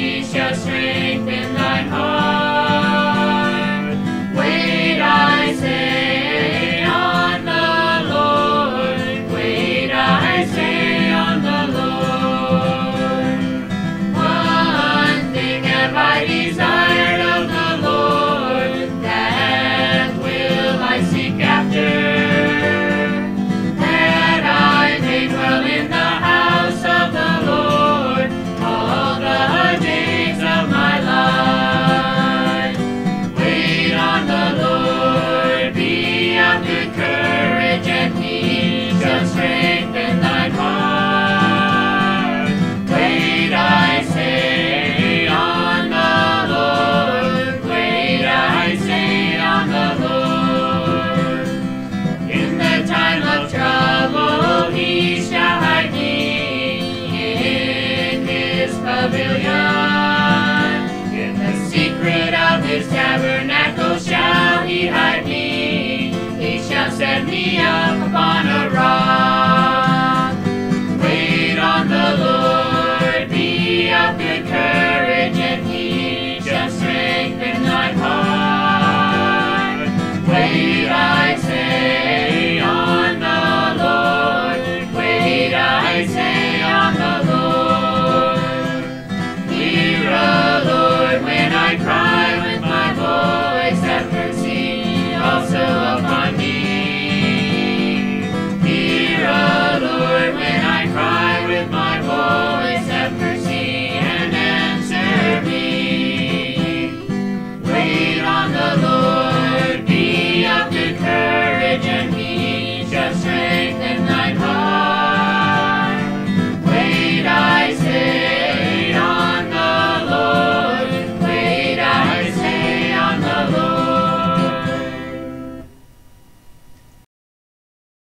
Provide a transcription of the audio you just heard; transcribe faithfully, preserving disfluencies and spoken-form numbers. He shall swing.